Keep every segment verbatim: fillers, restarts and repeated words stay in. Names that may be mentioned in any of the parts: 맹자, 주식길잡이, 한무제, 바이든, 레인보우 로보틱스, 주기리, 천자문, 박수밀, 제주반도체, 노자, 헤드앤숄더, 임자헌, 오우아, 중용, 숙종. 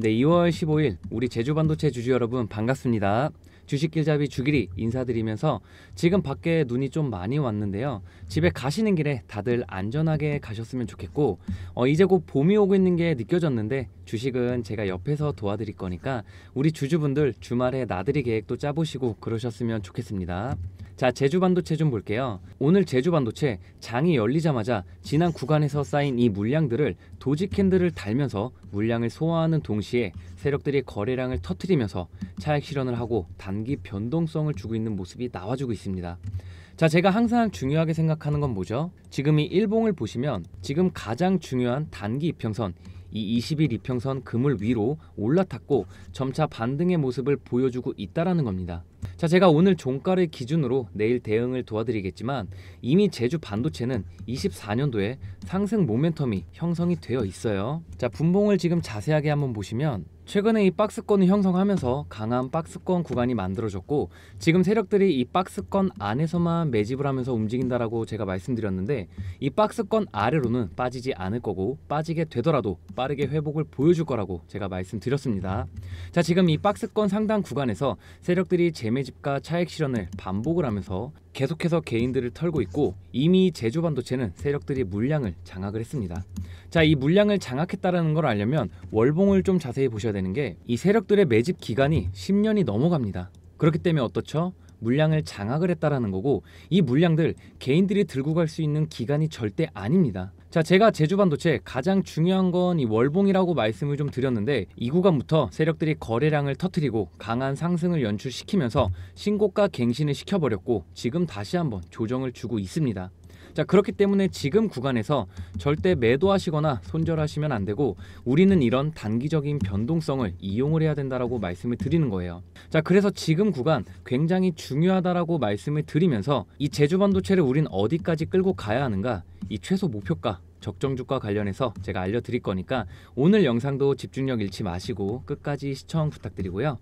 네, 이월 십오일 우리 제주반도체 주주 여러분 반갑습니다. 주식길잡이 주기리 인사드리면서 지금 밖에 눈이 좀 많이 왔는데요. 집에 가시는 길에 다들 안전하게 가셨으면 좋겠고 어, 이제 곧 봄이 오고 있는 게 느껴졌는데 주식은 제가 옆에서 도와드릴 거니까 우리 주주분들 주말에 나들이 계획도 짜보시고 그러셨으면 좋겠습니다. 자, 제주반도체 좀 볼게요. 오늘 제주반도체 장이 열리자마자 지난 구간에서 쌓인 이 물량들을 도지캔들을 달면서 물량을 소화하는 동시에 세력들이 거래량을 터뜨리면서 차익 실현을 하고 단기 변동성을 주고 있는 모습이 나와주고 있습니다. 자, 제가 항상 중요하게 생각하는 건 뭐죠? 지금 이 일봉을 보시면 지금 가장 중요한 단기 이평선 이 이십 일 이평선 금을 위로 올라탔고 점차 반등의 모습을 보여주고 있다라는 겁니다. 자, 제가 오늘 종가를 기준으로 내일 대응을 도와드리겠지만 이미 제주 반도체는 이십사년도에 상승 모멘텀이 형성이 되어 있어요. 자, 분봉을 지금 자세하게 한번 보시면 최근에 이 박스권을 형성하면서 강한 박스권 구간이 만들어졌고 지금 세력들이 이 박스권 안에서만 매집을 하면서 움직인다라고 제가 말씀드렸는데 이 박스권 아래로는 빠지지 않을 거고 빠지게 되더라도 빠르게 회복을 보여줄 거라고 제가 말씀드렸습니다. 자, 지금 이 박스권 상단 구간에서 세력들이 재매집과 차익 실현을 반복을 하면서 계속해서 개인들을 털고 있고 이미 제주반도체는 세력들이 물량을 장악을 했습니다. 자, 이 물량을 장악했다는 걸 알려면 월봉을 좀 자세히 보셔야 되는 게 이 세력들의 매집 기간이 십 년이 넘어갑니다. 그렇기 때문에 어떻죠? 물량을 장악을 했다라는 거고 이 물량들 개인들이 들고 갈 수 있는 기간이 절대 아닙니다. 자, 제가 제주반도체 가장 중요한 건 이 월봉이라고 말씀을 좀 드렸는데 이 구간부터 세력들이 거래량을 터뜨리고 강한 상승을 연출시키면서 신고가 갱신을 시켜버렸고 지금 다시 한번 조정을 주고 있습니다. 자, 그렇기 때문에 지금 구간에서 절대 매도하시거나 손절하시면 안 되고 우리는 이런 단기적인 변동성을 이용을 해야 된다라고 말씀을 드리는 거예요. 자, 그래서 지금 구간 굉장히 중요하다라고 말씀을 드리면서 이 제주반도체를 우린 어디까지 끌고 가야 하는가 이 최소 목표가 적정주가 관련해서 제가 알려드릴 거니까 오늘 영상도 집중력 잃지 마시고 끝까지 시청 부탁드리고요.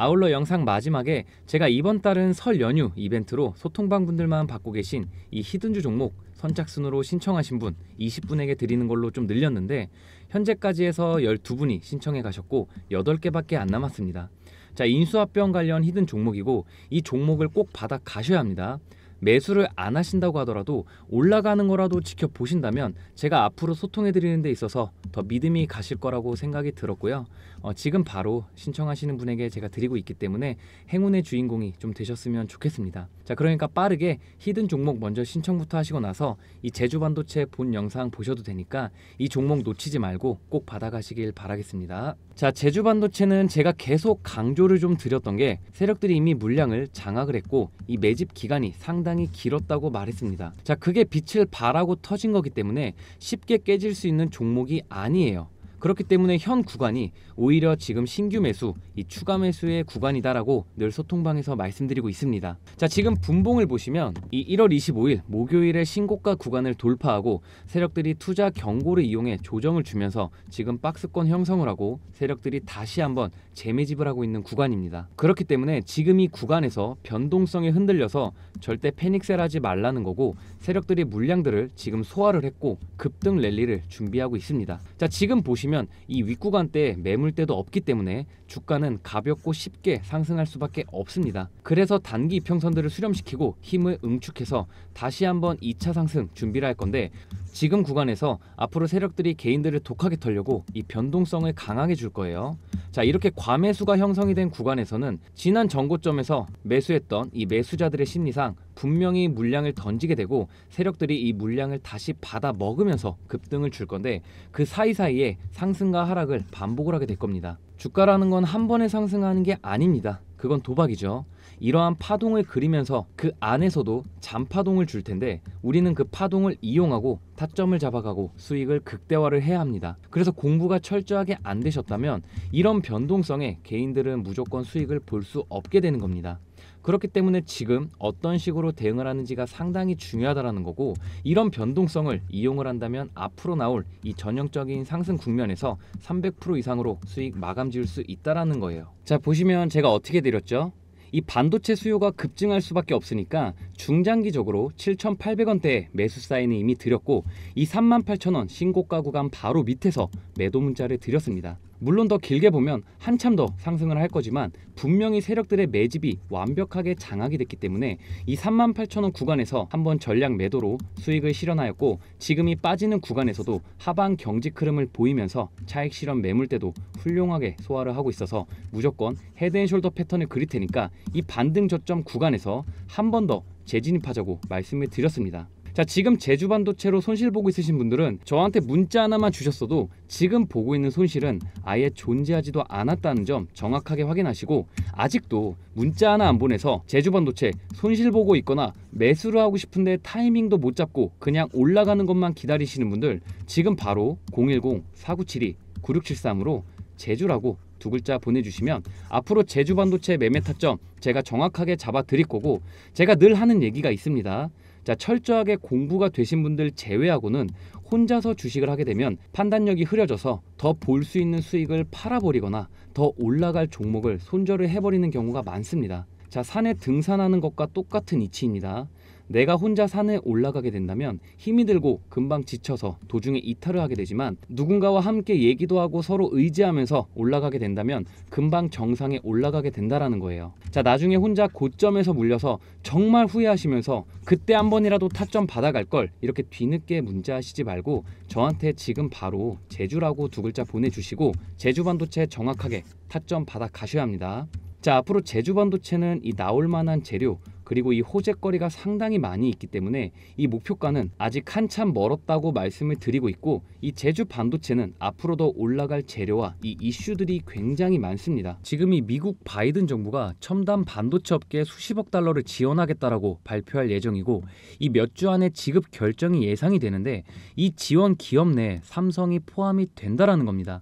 아울러 영상 마지막에 제가 이번 달은 설 연휴 이벤트로 소통방 분들만 받고 계신 이 히든주 종목 선착순으로 신청하신 분 이십 분에게 드리는 걸로 좀 늘렸는데 현재까지 해서 열두 분이 신청해 가셨고 여덟 개밖에 안 남았습니다. 자, 인수합병 관련 히든 종목이고 이 종목을 꼭 받아 가셔야 합니다. 매수를 안 하신다고 하더라도 올라가는 거라도 지켜보신다면 제가 앞으로 소통해드리는 데 있어서 더 믿음이 가실 거라고 생각이 들었고요. 어, 지금 바로 신청하시는 분에게 제가 드리고 있기 때문에 행운의 주인공이 좀 되셨으면 좋겠습니다. 자, 그러니까 빠르게 히든 종목 먼저 신청부터 하시고 나서 이 제주반도체 본 영상 보셔도 되니까 이 종목 놓치지 말고 꼭 받아가시길 바라겠습니다. 자, 제주반도체는 제가 계속 강조를 좀 드렸던 게 세력들이 이미 물량을 장악을 했고 이 매집 기간이 상당히 상당히 길었다고 말했습니다. 자, 그게 빛을 발하고 터진 거기 때문에 쉽게 깨질 수 있는 종목이 아니에요. 그렇기 때문에 현 구간이 오히려 지금 신규 매수, 이 추가 매수의 구간이다라고 늘 소통방에서 말씀드리고 있습니다. 자, 지금 분봉을 보시면 이 일월 이십오일 목요일에 신고가 구간을 돌파하고 세력들이 투자 경고를 이용해 조정을 주면서 지금 박스권 형성을 하고 세력들이 다시 한번 재매집을 하고 있는 구간입니다. 그렇기 때문에 지금 이 구간에서 변동성에 흔들려서 절대 패닉셀하지 말라는 거고 세력들이 물량들을 지금 소화를 했고 급등 랠리를 준비하고 있습니다. 자, 지금 보시면 이 윗구간대에 매물대도 없기 때문에 주가는 가볍고 쉽게 상승할 수밖에 없습니다. 그래서 단기 이평선들을 수렴시키고 힘을 응축해서 다시 한번 이 차 상승 준비를 할 건데 지금 구간에서 앞으로 세력들이 개인들을 독하게 털려고 이 변동성을 강하게 줄 거예요. 자, 이렇게 과매수가 형성이 된 구간에서는 지난 전고점에서 매수했던 이 매수자들의 심리상 분명히 물량을 던지게 되고 세력들이 이 물량을 다시 받아 먹으면서 급등을 줄 건데 그 사이사이에 상승과 하락을 반복을 하게 될 겁니다. 주가라는 건 한 번에 상승하는 게 아닙니다. 그건 도박이죠. 이러한 파동을 그리면서 그 안에서도 잔파동을 줄 텐데 우리는 그 파동을 이용하고 타점을 잡아가고 수익을 극대화를 해야 합니다. 그래서 공부가 철저하게 안 되셨다면 이런 변동성에 개인들은 무조건 수익을 볼 수 없게 되는 겁니다. 그렇기 때문에 지금 어떤 식으로 대응을 하는지가 상당히 중요하다라는 거고 이런 변동성을 이용을 한다면 앞으로 나올 이 전형적인 상승 국면에서 삼백 퍼센트 이상으로 수익 마감 지을 수 있다라는 거예요. 자, 보시면 제가 어떻게 드렸죠? 이 반도체 수요가 급증할 수밖에 없으니까 중장기적으로 칠천팔백 원대에 매수 사인을 이미 드렸고 이 삼만 팔천 원 신고가 구간 바로 밑에서 매도 문자를 드렸습니다. 물론 더 길게 보면 한참 더 상승을 할 거지만 분명히 세력들의 매집이 완벽하게 장악이 됐기 때문에 이 삼만 팔천 원 구간에서 한번 전략 매도로 수익을 실현하였고, 지금이 빠지는 구간에서도 하방 경직 흐름을 보이면서 차익 실현 매물대도 훌륭하게 소화를 하고 있어서 무조건 헤드앤숄더 패턴을 그릴 테니까 이 반등 저점 구간에서 한 번 더 재진입하자고 말씀을 드렸습니다. 자, 지금 제주반도체로 손실 보고 있으신 분들은 저한테 문자 하나만 주셨어도 지금 보고 있는 손실은 아예 존재하지도 않았다는 점 정확하게 확인하시고, 아직도 문자 하나 안 보내서 제주반도체 손실 보고 있거나 매수를 하고 싶은데 타이밍도 못 잡고 그냥 올라가는 것만 기다리시는 분들, 지금 바로 공일공 사구칠이 구육칠삼으로 제주라고 두 글자 보내주시면 앞으로 제주반도체 매매 타점 제가 정확하게 잡아 드릴 거고, 제가 늘 하는 얘기가 있습니다. 자, 철저하게 공부가 되신 분들 제외하고는 혼자서 주식을 하게 되면 판단력이 흐려져서 더 볼 수 있는 수익을 팔아버리거나 더 올라갈 종목을 손절을 해버리는 경우가 많습니다. 자, 산에 등산하는 것과 똑같은 이치입니다. 내가 혼자 산에 올라가게 된다면 힘이 들고 금방 지쳐서 도중에 이탈을 하게 되지만, 누군가와 함께 얘기도 하고 서로 의지하면서 올라가게 된다면 금방 정상에 올라가게 된다라는 거예요. 자, 나중에 혼자 고점에서 물려서 정말 후회하시면서 그때 한 번이라도 타점 받아갈 걸 이렇게 뒤늦게 문자하시지 말고 저한테 지금 바로 제주라고 두 글자 보내주시고 제주반도체 정확하게 타점 받아 가셔야 합니다. 자, 앞으로 제주반도체는 이 나올만한 재료 그리고 이 호재거리가 상당히 많이 있기 때문에 이 목표가는 아직 한참 멀었다고 말씀을 드리고 있고, 이 제주반도체는 앞으로 더 올라갈 재료와 이 이슈들이 굉장히 많습니다. 지금 이 미국 바이든 정부가 첨단 반도체 업계에 수십억 달러를 지원하겠다라고 발표할 예정이고, 이 몇 주 안에 지급 결정이 예상이 되는데 이 지원 기업 내에 삼성이 포함이 된다라는 겁니다.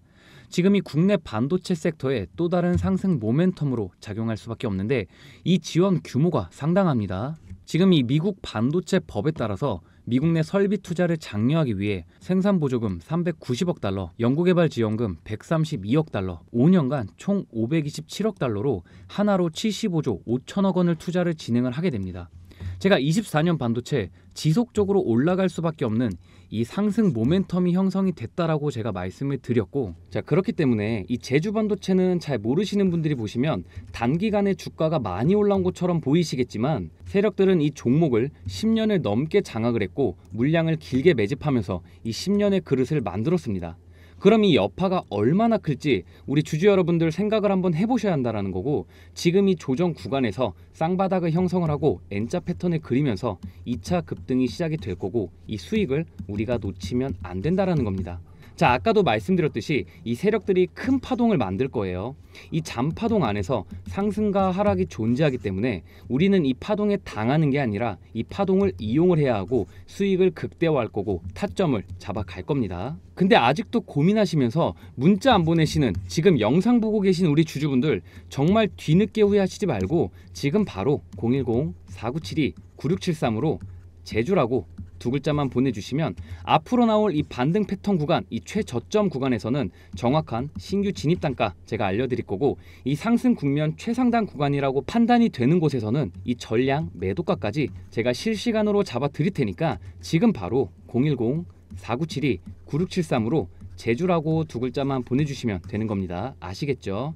지금 이 국내 반도체 섹터에 또 다른 상승 모멘텀으로 작용할 수밖에 없는데 이 지원 규모가 상당합니다. 지금 이 미국 반도체 법에 따라서 미국 내 설비 투자를 장려하기 위해 생산 보조금 삼백구십억 달러, 연구개발 지원금 백삼십이억 달러, 오 년간 총 오백이십칠억 달러로 하나로 칠십오조 오천억 원을 투자를 진행을 하게 됩니다. 제가 이십사 년 반도체 지속적으로 올라갈 수밖에 없는 이 상승 모멘텀이 형성이 됐다라고 제가 말씀을 드렸고, 자, 그렇기 때문에 이 제주반도체는 잘 모르시는 분들이 보시면 단기간에 주가가 많이 올라온 것처럼 보이시겠지만 세력들은 이 종목을 십 년을 넘게 장악을 했고 물량을 길게 매집하면서 이 십 년의 그릇을 만들었습니다. 그럼 이 여파가 얼마나 클지 우리 주주 여러분들 생각을 한번 해보셔야 한다는 거고, 지금 이 조정 구간에서 쌍바닥을 형성을 하고 N자 패턴을 그리면서 이 차 급등이 시작이 될 거고 이 수익을 우리가 놓치면 안 된다는 겁니다. 자, 아까도 말씀드렸듯이 이 세력들이 큰 파동을 만들 거예요. 이 잔파동 안에서 상승과 하락이 존재하기 때문에 우리는 이 파동에 당하는 게 아니라 이 파동을 이용을 해야 하고 수익을 극대화할 거고 타점을 잡아갈 겁니다. 근데 아직도 고민하시면서 문자 안 보내시는 지금 영상 보고 계신 우리 주주분들, 정말 뒤늦게 후회하시지 말고 지금 바로 공일공 사구칠이 구육칠삼으로 제주라고 두 글자만 보내주시면 앞으로 나올 이 반등 패턴 구간, 이 최저점 구간에서는 정확한 신규 진입 단가 제가 알려드릴 거고, 이 상승 국면 최상단 구간이라고 판단이 되는 곳에서는 이 전량 매도가까지 제가 실시간으로 잡아 드릴 테니까 지금 바로 공일공 사구칠이 구육칠삼으로 제주라고 두 글자만 보내주시면 되는 겁니다. 아시겠죠?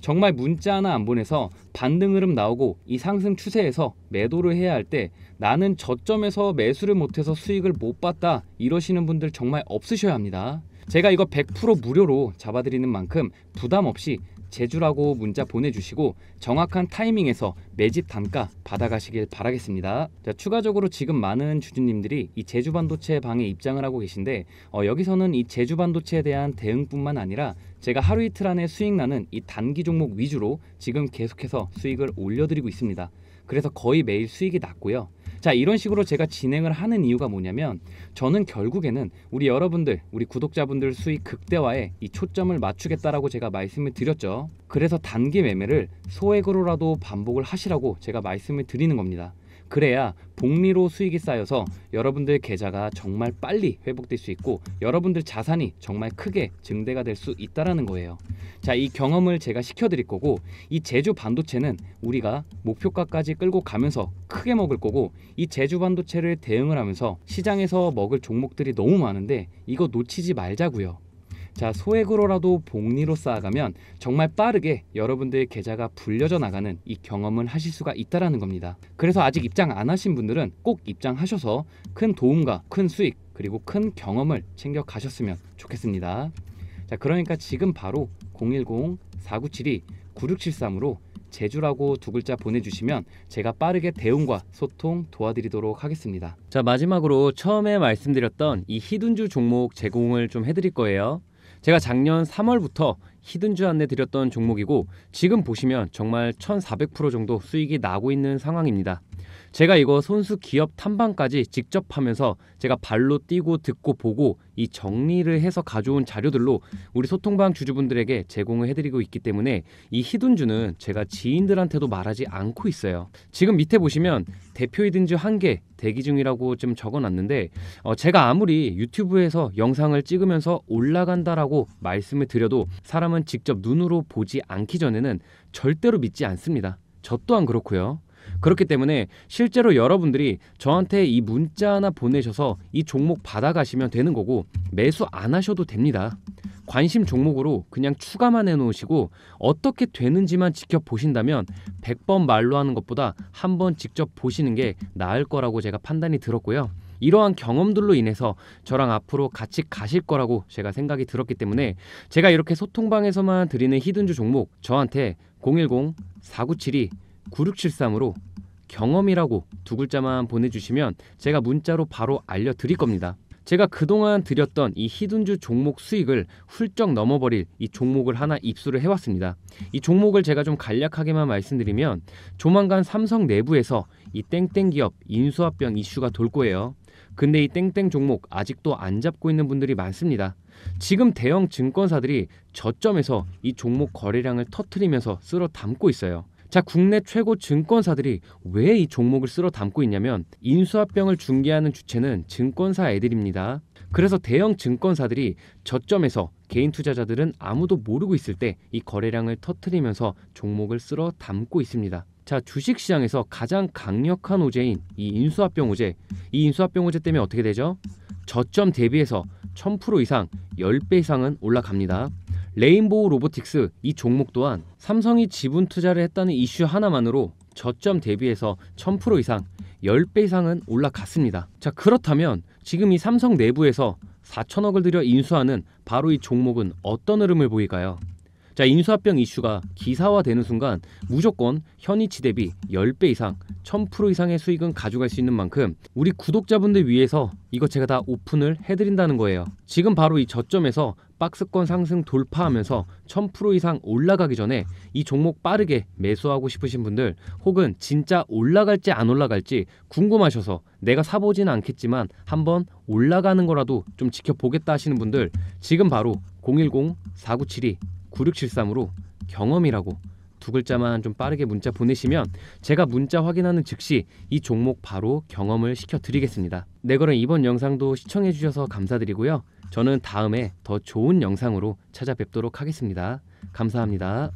정말 문자 하나 안 보내서 반등 흐름 나오고 이 상승 추세에서 매도를 해야 할 때 나는 저점에서 매수를 못해서 수익을 못 봤다 이러시는 분들 정말 없으셔야 합니다. 제가 이거 백 퍼센트 무료로 잡아드리는 만큼 부담 없이 제주라고 문자 보내주시고 정확한 타이밍에서 매집 단가 받아가시길 바라겠습니다. 자, 추가적으로 지금 많은 주주님들이 이 제주반도체 방에 입장을 하고 계신데 어, 여기서는 이 제주반도체에 대한 대응뿐만 아니라 제가 하루 이틀 안에 수익 나는 이 단기 종목 위주로 지금 계속해서 수익을 올려드리고 있습니다. 그래서 거의 매일 수익이 났고요. 자, 이런 식으로 제가 진행을 하는 이유가 뭐냐면 저는 결국에는 우리 여러분들, 우리 구독자분들 수익 극대화에 이 초점을 맞추겠다라고 제가 말씀을 드렸죠. 그래서 단기 매매를 소액으로라도 반복을 하시라고 제가 말씀을 드리는 겁니다. 그래야 복리로 수익이 쌓여서 여러분들 계좌가 정말 빨리 회복될 수 있고 여러분들 자산이 정말 크게 증대가 될 수 있다라는 거예요. 자, 이 경험을 제가 시켜드릴 거고, 이 제주반도체는 우리가 목표가까지 끌고 가면서 크게 먹을 거고, 이 제주반도체를 대응을 하면서 시장에서 먹을 종목들이 너무 많은데 이거 놓치지 말자고요. 자, 소액으로라도 복리로 쌓아가면 정말 빠르게 여러분들의 계좌가 불려져 나가는 이 경험을 하실 수가 있다라는 겁니다. 그래서 아직 입장 안 하신 분들은 꼭 입장하셔서 큰 도움과 큰 수익 그리고 큰 경험을 챙겨 가셨으면 좋겠습니다. 자, 그러니까 지금 바로 공일공 사구칠이 구육칠삼으로 제주라고 두 글자 보내주시면 제가 빠르게 대응과 소통 도와드리도록 하겠습니다. 자, 마지막으로 처음에 말씀드렸던 이 히든주 종목 제공을 좀 해드릴 거예요. 제가 작년 삼월부터 히든주 안내 드렸던 종목이고 지금 보시면 정말 천사백 퍼센트 정도 수익이 나고 있는 상황입니다. 제가 이거 손수 기업 탐방까지 직접 하면서 제가 발로 뛰고 듣고 보고 이 정리를 해서 가져온 자료들로 우리 소통방 주주분들에게 제공을 해드리고 있기 때문에 이 히든주는 제가 지인들한테도 말하지 않고 있어요. 지금 밑에 보시면 대표 히든주 한 개 대기 중이라고 좀 적어놨는데 어 제가 아무리 유튜브에서 영상을 찍으면서 올라간다라고 말씀을 드려도 사람은 직접 눈으로 보지 않기 전에는 절대로 믿지 않습니다. 저 또한 그렇고요. 그렇기 때문에 실제로 여러분들이 저한테 이 문자 하나 보내셔서 이 종목 받아가시면 되는 거고 매수 안 하셔도 됩니다. 관심 종목으로 그냥 추가만 해놓으시고 어떻게 되는지만 지켜보신다면 백 번 말로 하는 것보다 한번 직접 보시는 게 나을 거라고 제가 판단이 들었고요. 이러한 경험들로 인해서 저랑 앞으로 같이 가실 거라고 제가 생각이 들었기 때문에 제가 이렇게 소통방에서만 드리는 히든주 종목 저한테 공일공 사구칠이 구육칠삼으로 경험이라고 두 글자만 보내주시면 제가 문자로 바로 알려드릴 겁니다. 제가 그동안 드렸던 이 히든주 종목 수익을 훌쩍 넘어버릴 이 종목을 하나 입수를 해왔습니다. 이 종목을 제가 좀 간략하게만 말씀드리면 조만간 삼성 내부에서 이 땡땡 기업 인수합병 이슈가 돌 거예요. 근데 이 땡땡 종목 아직도 안 잡고 있는 분들이 많습니다. 지금 대형 증권사들이 저점에서 이 종목 거래량을 터트리면서 쓸어 담고 있어요. 자, 국내 최고 증권사들이 왜 이 종목을 쓸어 담고 있냐면 인수합병을 중개하는 주체는 증권사 애들입니다. 그래서 대형 증권사들이 저점에서 개인 투자자들은 아무도 모르고 있을 때 이 거래량을 터트리면서 종목을 쓸어 담고 있습니다. 자, 주식시장에서 가장 강력한 오재인 이 인수합병 오재, 이 인수합병 오재 때문에 어떻게 되죠? 저점 대비해서 천 퍼센트 이상, 십 배 이상은 올라갑니다. 레인보우 로보틱스 이 종목 또한 삼성이 지분 투자를 했다는 이슈 하나만으로 저점 대비해서 천 퍼센트 이상 십 배 이상은 올라갔습니다. 자, 그렇다면 지금 이 삼성 내부에서 사천억을 들여 인수하는 바로 이 종목은 어떤 흐름을 보일까요? 자, 인수합병 이슈가 기사화되는 순간 무조건 현위치 대비 십 배 이상, 천 퍼센트 이상의 수익은 가져갈 수 있는 만큼 우리 구독자분들 위해서 이거 제가 다 오픈을 해드린다는 거예요. 지금 바로 이 저점에서 박스권 상승 돌파하면서 천 퍼센트 이상 올라가기 전에 이 종목 빠르게 매수하고 싶으신 분들 혹은 진짜 올라갈지 안 올라갈지 궁금하셔서 내가 사보진 않겠지만 한번 올라가는 거라도 좀 지켜보겠다 하시는 분들 지금 바로 공일공 사구칠이 구육칠삼으로 경험이라고 두 글자만 좀 빠르게 문자 보내시면 제가 문자 확인하는 즉시 이 종목 바로 경험을 시켜드리겠습니다. 네, 그럼 이번 영상도 시청해주셔서 감사드리고요. 저는 다음에 더 좋은 영상으로 찾아뵙도록 하겠습니다. 감사합니다.